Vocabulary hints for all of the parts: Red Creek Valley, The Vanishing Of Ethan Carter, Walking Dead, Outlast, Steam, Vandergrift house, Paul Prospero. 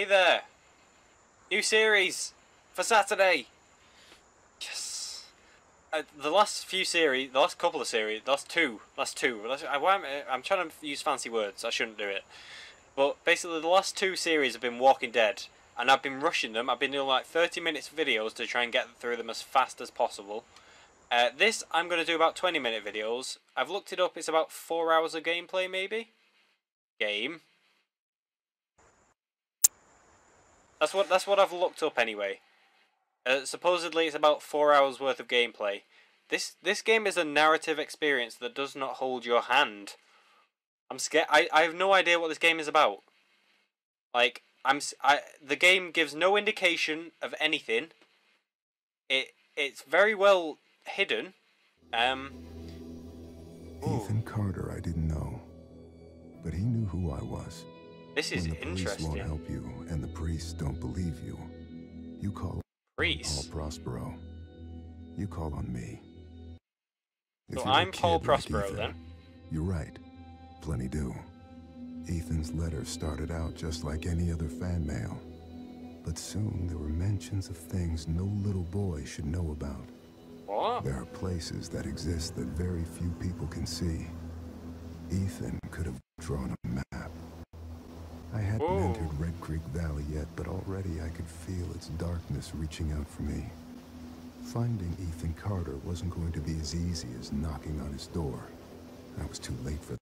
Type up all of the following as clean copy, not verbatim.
Hey there! New series for Saturday! Yes! I'm trying to use fancy words, I shouldn't do it. But basically the last two series have been Walking Dead, and I've been rushing them. I've been doing like 30 minutes videos to try and get through them as fast as possible. This, I'm going to do about 20-minute videos. I've looked it up, it's about 4 hours of gameplay maybe? Game. That's what I've looked up anyway. Supposedly it's about 4 hours worth of gameplay. This game is a narrative experience that does not hold your hand. I'm scared. I have no idea what this game is about. Like the game gives no indication of anything. It's very well hidden. Ethan Carter, I didn't know, but he knew who I was. This is interesting. When the police won't help you, and the priests don't believe you, you call Paul Prospero. You call on me. So I'm Paul Prospero, then? You're right. Plenty do. Ethan's letter started out just like any other fan mail. But soon there were mentions of things no little boy should know about. What? There are places that exist that very few people can see. Ethan could have drawn a map. I hadn't entered Red Creek Valley yet, but already I could feel its darkness reaching out for me. Finding Ethan Carter wasn't going to be as easy as knocking on his door. I was too late for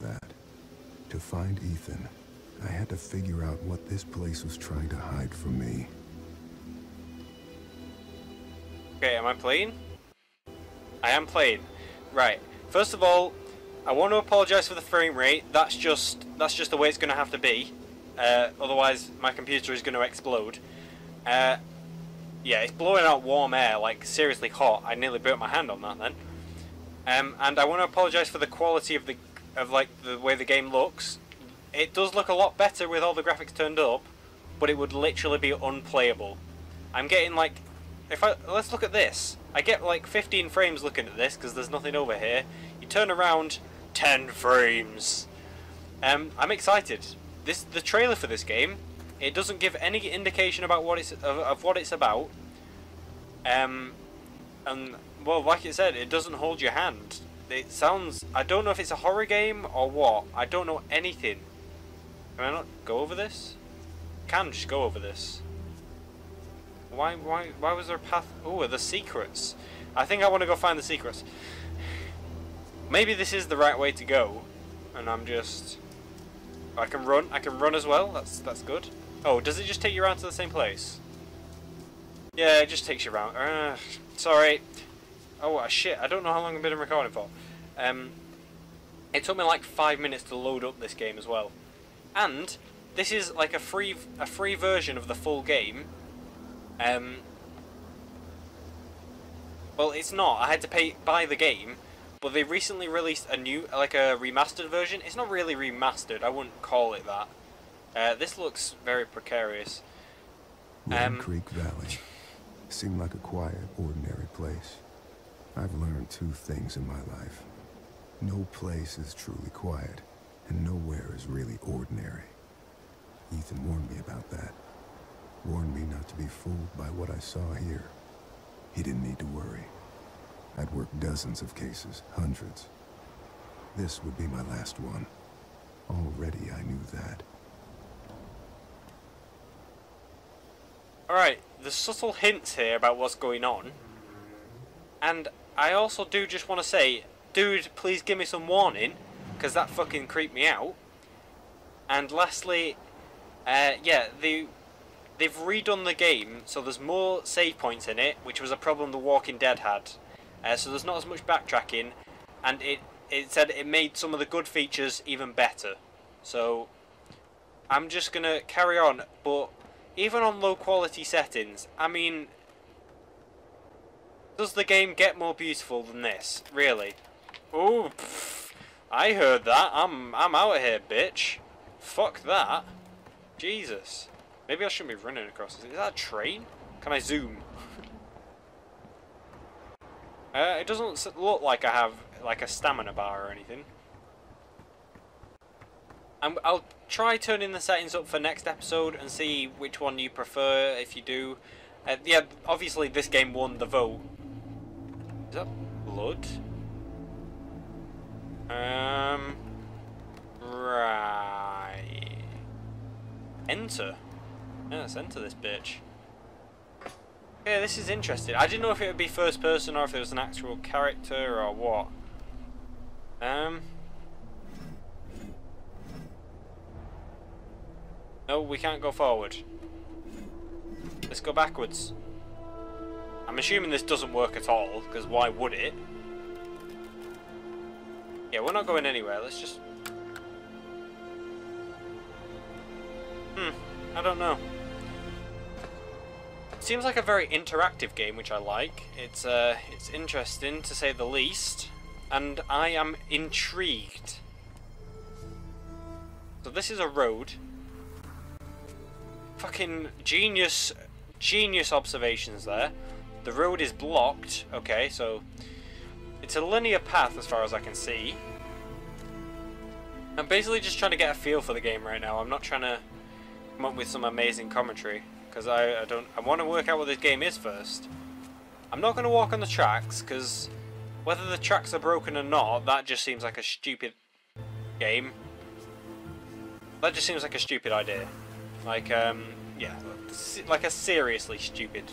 that. To find Ethan, I had to figure out what this place was trying to hide from me. Okay, am I playing? I am playing. Right. First of all, I want to apologise for the frame rate. That's just the way it's going to have to be. Otherwise, my computer is going to explode. Yeah, it's blowing out warm air, like seriously hot. I nearly burnt my hand on that then. And I want to apologise for the quality of the way the game looks. It does look a lot better with all the graphics turned up, but it would literally be unplayable. I'm getting like, let's look at this. I get like 15 frames looking at this because there's nothing over here. You turn around, 10 frames. I'm excited. The trailer for this game, it doesn't give any indication about what it's of what it's about. And well, like it said, it doesn't hold your hand. It sounds. I don't know if it's a horror game or what. I don't know anything. Can I not go over this? Can just go over this. Why was there a path? Oh, are there secrets? I think I want to go find the secrets. Maybe this is the right way to go. And I'm just... I can run as well, that's good. Oh, does it just take you around to the same place? Yeah, it just takes you around. Sorry. Oh, shit, I don't know how long I've been recording for. It took me like 5 minutes to load up this game as well. And this is like a free version of the full game. Well, it's not. I had to buy the game. But they recently released a new, like a remastered version. It's not really remastered. I wouldn't call it that. This looks very precarious. Red Creek Valley seemed like a quiet, ordinary place. I've learned two things in my life. No place is truly quiet, and nowhere is really ordinary. Ethan warned me about that. Warned me not to be fooled by what I saw here. He didn't need to worry. I'd worked dozens of cases, hundreds. This would be my last one. Already I knew that. Alright, there's subtle hints here about what's going on. And I also do just want to say, dude, please give me some warning, because that fucking creeped me out. And lastly, yeah, they've redone the game, so there's more save points in it, which was a problem The Walking Dead had. So there's not as much backtracking, and it said it made some of the good features even better. So I'm just going to carry on, but even on low quality settings, I mean, does the game get more beautiful than this, really? Ooh, pff, I heard that. I'm out of here, bitch. Fuck that. Jesus. Maybe I shouldn't be running across this. Is that a train? Can I zoom? It doesn't look like I have like a stamina bar or anything. I'll try turning the settings up for next episode and see which one you prefer if you do. Yeah, obviously this game won the vote. Is that blood? Right. Enter. Yeah, let's enter this bitch. Yeah, this is interesting. I didn't know if it would be first person or if it was an actual character or what. No, we can't go forward. Let's go backwards. I'm assuming this doesn't work at all, because why would it? Yeah, we're not going anywhere. Let's just... I don't know. It seems like a very interactive game, which I like. It's interesting, to say the least. And I am intrigued. So this is a road. Fucking genius, genius observations there. The road is blocked. Okay, so... it's a linear path as far as I can see. I'm basically just trying to get a feel for the game right now. I'm not trying to come up with some amazing commentary, because I want to work out what this game is first. I'm not going to walk on the tracks, because whether the tracks are broken or not, that just seems like a stupid game. That just seems like a stupid idea. Like, yeah, like a seriously stupid.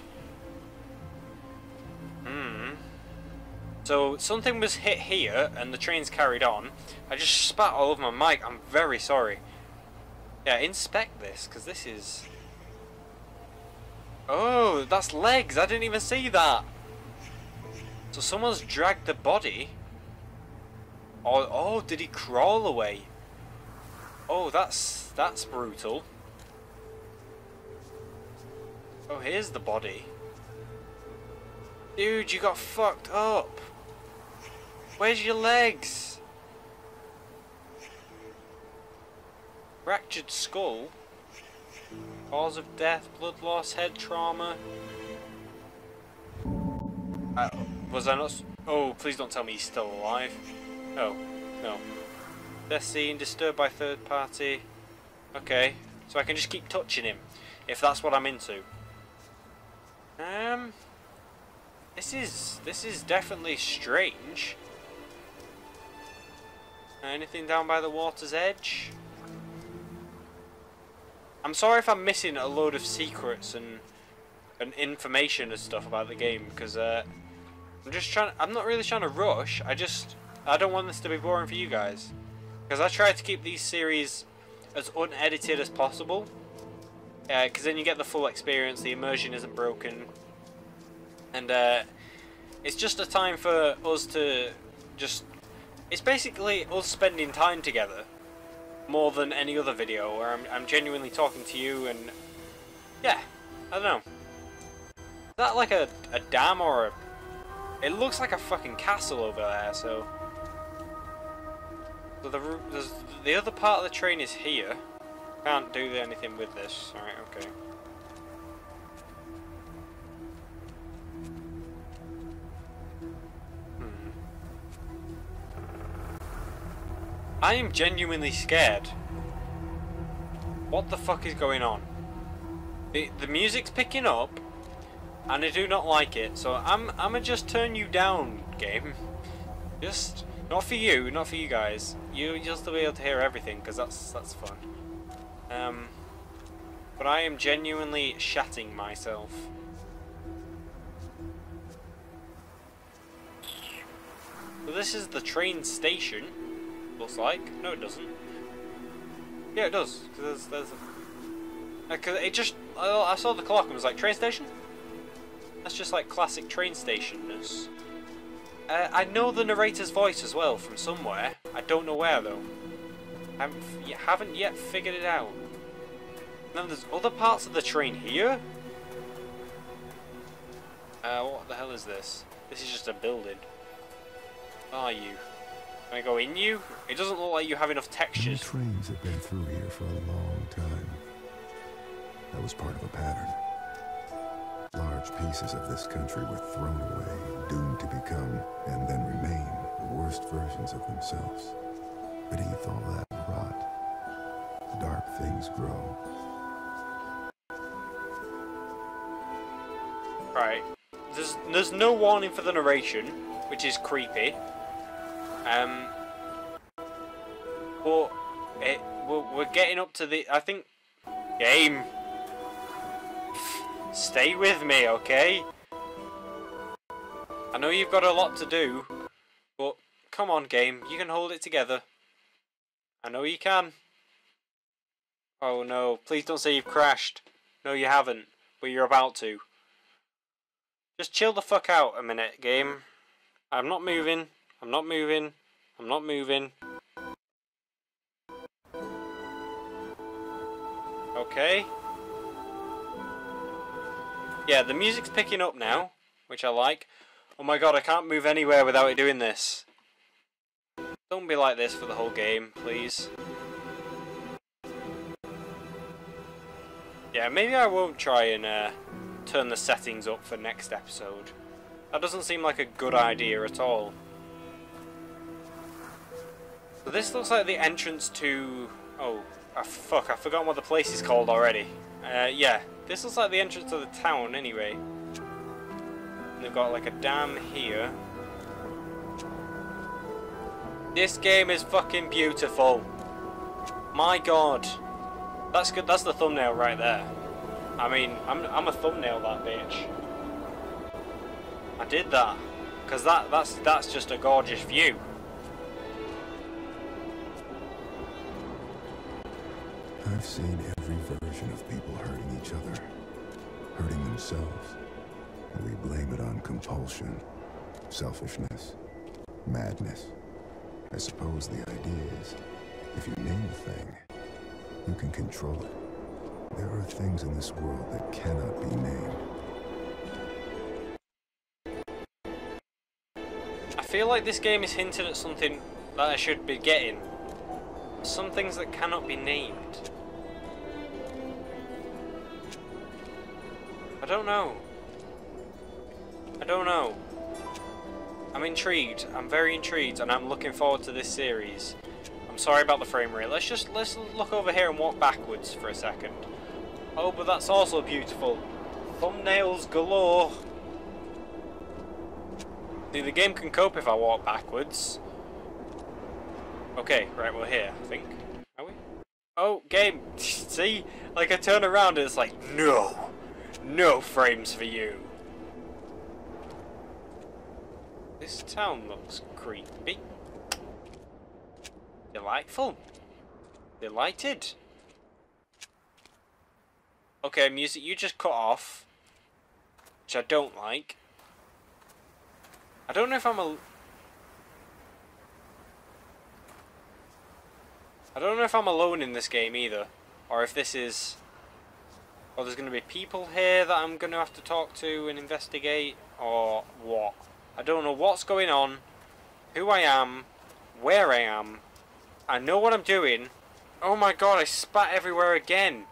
So something was hit here, and the train's carried on. I just spat all over my mic. I'm very sorry. Yeah, inspect this, because this is... oh, that's legs. I didn't even see that. So someone's dragged the body. Oh, did he crawl away? Oh, that's brutal. Oh, here's the body. Dude, you got fucked up. Where's your legs? Fractured skull. Cause of death, blood loss, head trauma. Was I not... oh, please don't tell me he's still alive. Oh, no. Death scene, disturbed by third party. Okay, so I can just keep touching him, if that's what I'm into. This is definitely strange. Anything down by the water's edge? I'm sorry if I'm missing a load of secrets and information and stuff about the game, because I'm not really trying to rush. I don't want this to be boring for you guys, because I try to keep these series as unedited as possible, because then you get the full experience. The immersion isn't broken, and it's just a time for us to just... it's basically us spending time together. More than any other video where I'm genuinely talking to you, and yeah, I don't know. Is that like a dam or a... it looks like a fucking castle over there, so... so the other part of the train is here. Can't do anything with this. Alright, okay. I am genuinely scared. What the fuck is going on? The music's picking up, and I do not like it. So I'ma just turn you down, game. Just not for you, not for you guys. You just to be able to hear everything, because that's fun. But I am genuinely shatting myself. So this is the train station. Looks like. No, it doesn't. Yeah, it does. Because there's it just... I saw the clock and was like, train station? That's just like classic train stationness. I know the narrator's voice as well from somewhere. I don't know where, though. I haven't yet figured it out. And then there's other parts of the train here? What the hell is this? This is just a building. Are you... can I go in you? It doesn't look like you have enough textures. The trains have been through here for a long time. That was part of a pattern. Large pieces of this country were thrown away, doomed to become, and then remain, the worst versions of themselves. Beneath all that rot, dark things grow. Right. There's no warning for the narration, which is creepy. But we're getting up to the. I think game. Stay with me, okay? I know you've got a lot to do, but come on, game. You can hold it together. I know you can. Oh no! Please don't say you've crashed. No, you haven't, but you're about to. Just chill the fuck out a minute, game. I'm not moving. I'm not moving. I'm not moving. Okay. Yeah, the music's picking up now, which I like. Oh my god, I can't move anywhere without it doing this. Don't be like this for the whole game, please. Yeah, maybe I won't try and turn the settings up for next episode. That doesn't seem like a good idea at all. So this looks like the entrance to... Oh, fuck, I've forgotten what the place is called already. Yeah, this looks like the entrance to the town anyway. And they've got like a dam here. This game is fucking beautiful. My god. That's good, that's the thumbnail right there. I mean, I'm a thumbnail that bitch. I did that, because that's just a gorgeous view. I've seen every version of people hurting each other, hurting themselves, and we blame it on compulsion, selfishness, madness. I suppose the idea is, if you name a thing, you can control it. There are things in this world that cannot be named. I feel like this game is hinting at something that I should be getting. Some things that cannot be named. I don't know. I don't know. I'm intrigued. I'm very intrigued, and I'm looking forward to this series. I'm sorry about the frame rate. Let's look over here and walk backwards for a second. Oh, but that's also beautiful. Thumbnails galore. See, the game can cope if I walk backwards. Okay, right, we're here, I think. Are we? Oh, game! See? Like, I turn around and it's like, no! No frames for you! This town looks creepy. Delightful. Delighted. Okay, music, you just cut off, which I don't like. I don't know if I'm alone in this game either, or if this is... or there's going to be people here that I'm going to have to talk to and investigate, or what. I don't know what's going on, who I am, where I am. I know what I'm doing. Oh my god, I spat everywhere again.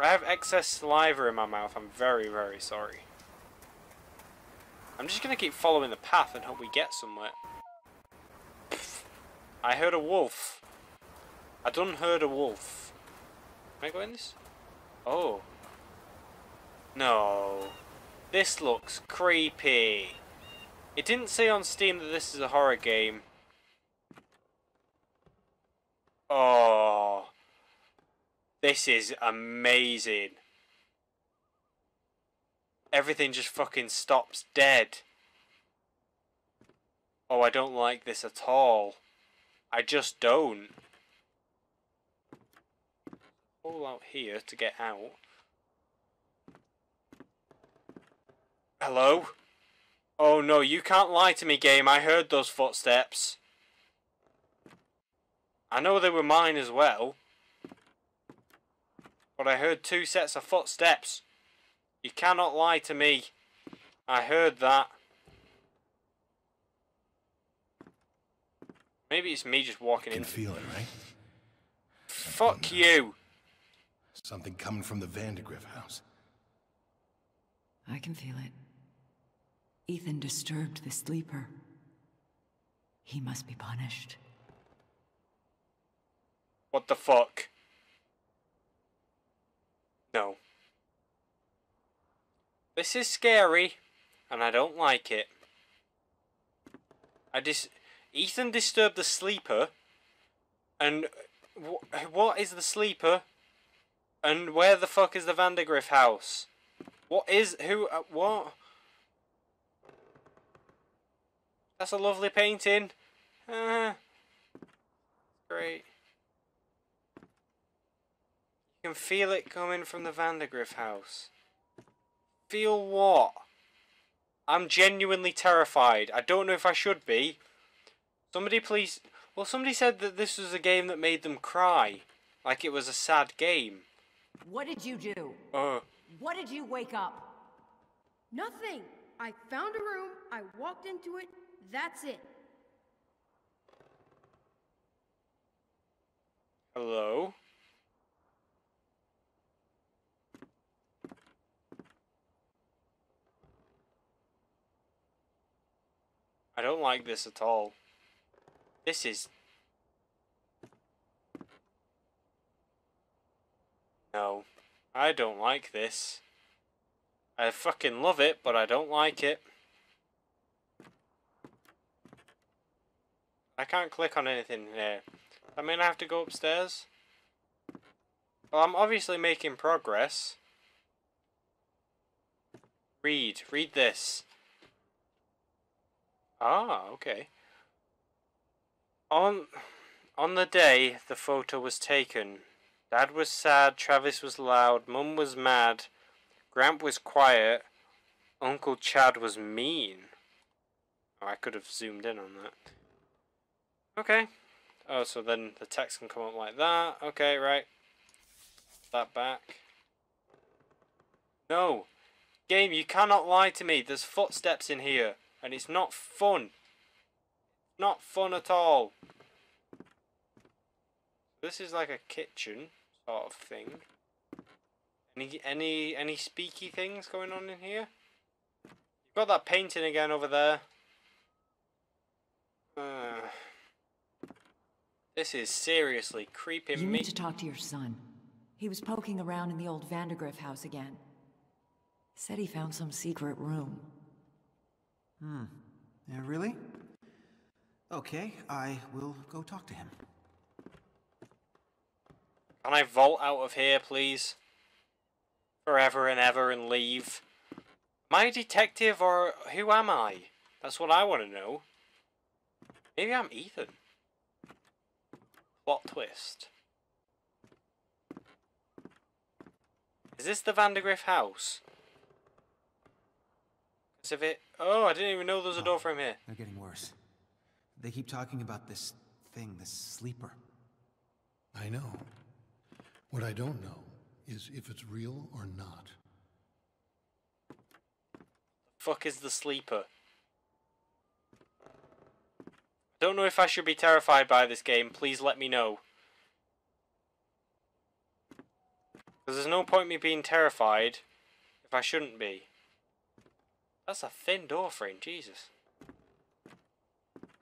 I have excess saliva in my mouth. I'm very, very sorry. I'm just going to keep following the path and hope we get somewhere. Pfft. I heard a wolf. I done heard a wolf. Can I go in this? Oh. No. This looks creepy. It didn't say on Steam that this is a horror game. Oh. This is amazing. Everything just fucking stops dead. Oh, I don't like this at all. I just don't. All out here to get out. Hello? Oh no, you can't lie to me, game. I heard those footsteps. I know they were mine as well. But I heard two sets of footsteps. You cannot lie to me. I heard that. Maybe it's me just walking in. You can feel it, right? Fuck you. Something coming from the Vandergrift house. I can feel it. Ethan disturbed the sleeper. He must be punished. What the fuck? No. This is scary, and I don't like it. Ethan disturbed the sleeper, and what is the sleeper? And where the fuck is the Vandergrift house? What is... who... what? That's a lovely painting. Great. You can feel it coming from the Vandergrift house. Feel what? I'm genuinely terrified. I don't know if I should be. Somebody please... Well, somebody said that this was a game that made them cry. Like it was a sad game. What did you do? What did you wake up? Nothing. I found a room. I walked into it. That's it. Hello? I don't like this at all. This is... No. I don't like this. I fucking love it, but I don't like it. I can't click on anything here. I mean, I have to go upstairs. Well, I'm obviously making progress. Read this. Ah, okay. On the day the photo was taken, Dad was sad, Travis was loud, Mum was mad, Gramp was quiet, Uncle Chad was mean. Oh, I could have zoomed in on that. Okay. Oh, so then the text can come up like that. Okay, right. That back. No. Game, you cannot lie to me. There's footsteps in here. And it's not fun. Not fun at all. This is like a kitchen sort of thing. Any speaky things going on in here? You've got that painting again over there. This is seriously creeping me. You need to talk to your son. He was poking around in the old Vandergrift house again. Said he found some secret room. Yeah, really? Okay, I will go talk to him. Can I vault out of here, please? Forever and ever and leave. Am I a detective or who am I? That's what I want to know. Maybe I'm Ethan. Plot twist. Is this the Vandergrift house? If it... Oh, I didn't even know there was a door from here. They're getting worse. They keep talking about this thing, this sleeper. I know. What I don't know is if it's real or not. Fuck is the sleeper? I don't know if I should be terrified by this game. Please let me know. Because there's no point in me being terrified if I shouldn't be. That's a thin door frame, Jesus.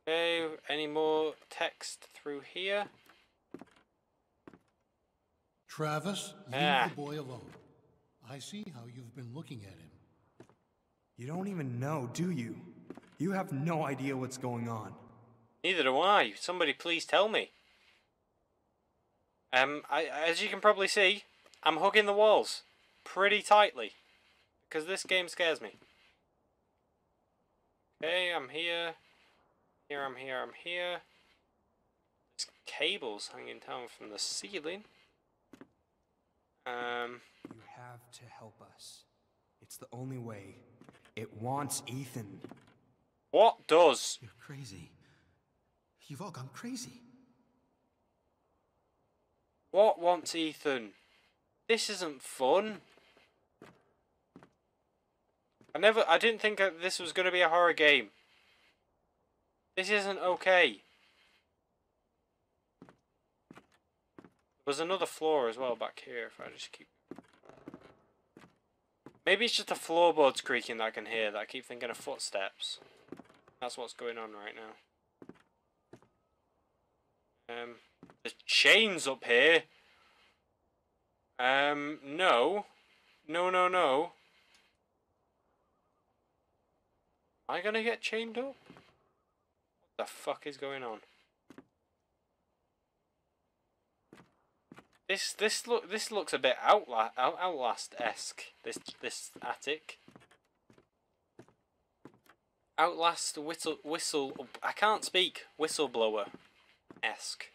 Okay, any more text through here? Travis, leave the boy alone. I see how you've been looking at him. You don't even know, do you? You have no idea what's going on. Neither do I. Somebody please tell me. As you can probably see, I'm hugging the walls pretty tightly because this game scares me. Okay, I'm here. I'm here. There's cables hanging down from the ceiling. You have to help us. It's the only way. It wants Ethan. What does? You're crazy. You've all gone crazy. What wants Ethan? This isn't fun. I didn't think this was going to be a horror game. This isn't okay. There's another floor as well back here if I just keep... Maybe it's just the floorboards creaking that I can hear, that I keep thinking of footsteps. That's what's going on right now. There's chains up here. No. No, no, no. Am I gonna get chained up? What the fuck is going on? This looks a bit Outlast-esque. This attic. Outlast I can't speak. Whistleblower-esque.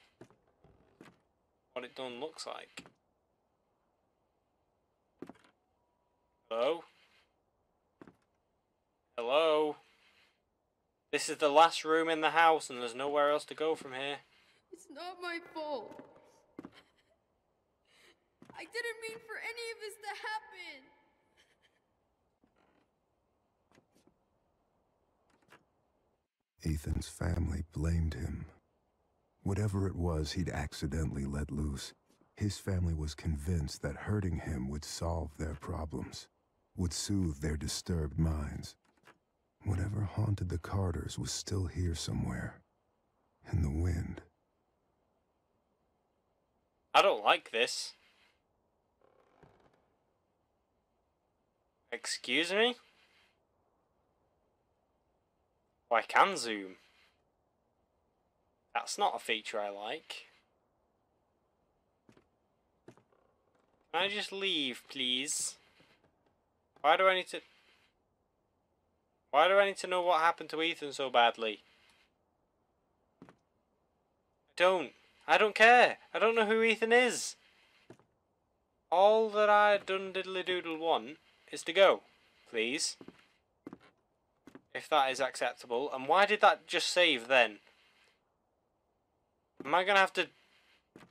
What it done looks like. Hello? Hello? This is the last room in the house and there's nowhere else to go from here. It's not my fault. I didn't mean for any of this to happen. Ethan's family blamed him. Whatever it was he'd accidentally let loose, his family was convinced that hurting him would solve their problems, would soothe their disturbed minds. Whatever haunted the Carters was still here somewhere, in the wind. I don't like this. Excuse me? Oh, I can zoom. That's not a feature I like. Can I just leave, please? Why do I need to know what happened to Ethan so badly? I don't care. I don't know who Ethan is. All that I done diddly doodle want is to go, please. If that is acceptable. And why did that just save then? Am I gonna have to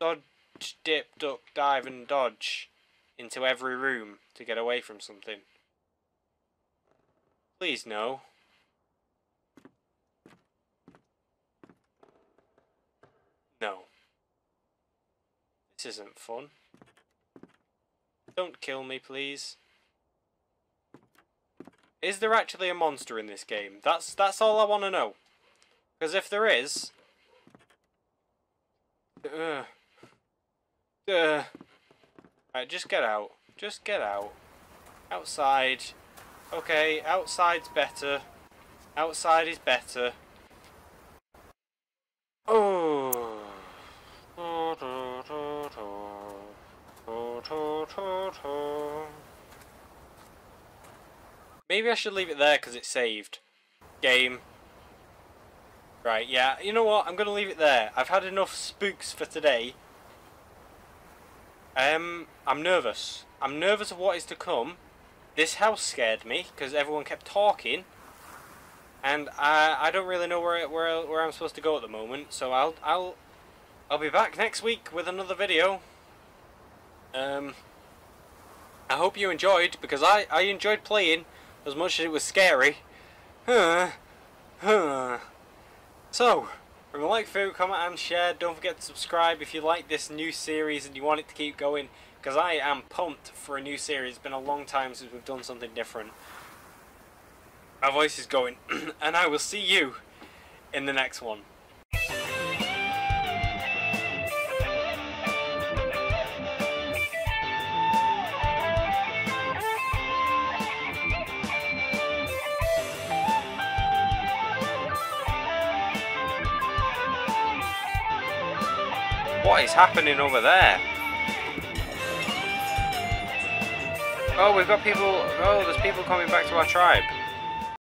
dodge, dip, duck, dive and dodge into every room to get away from something? Please no. No. This isn't fun. Don't kill me, please. Is there actually a monster in this game? That's all I want to know. Because if there is... Right, just get out. Just get out. Outside. Okay, outside's better. Outside is better. Oh. Maybe I should leave it there because it's saved. Game. Right, yeah. You know what? I'm going to leave it there. I've had enough spooks for today. I'm nervous. I'm nervous of what is to come. This house scared me because everyone kept talking. And I don't really know where I'm supposed to go at the moment. So I'll be back next week with another video. I hope you enjoyed because I enjoyed playing as much as it was scary. So, remember, like, favorite, comment and share. Don't forget to subscribe if you like this new series and you want it to keep going, because I am pumped for a new series. It's been a long time since we've done something different. My voice is going. And I will see you in the next one. What is happening over there? Oh, we've got people... Oh, there's people coming back to our tribe.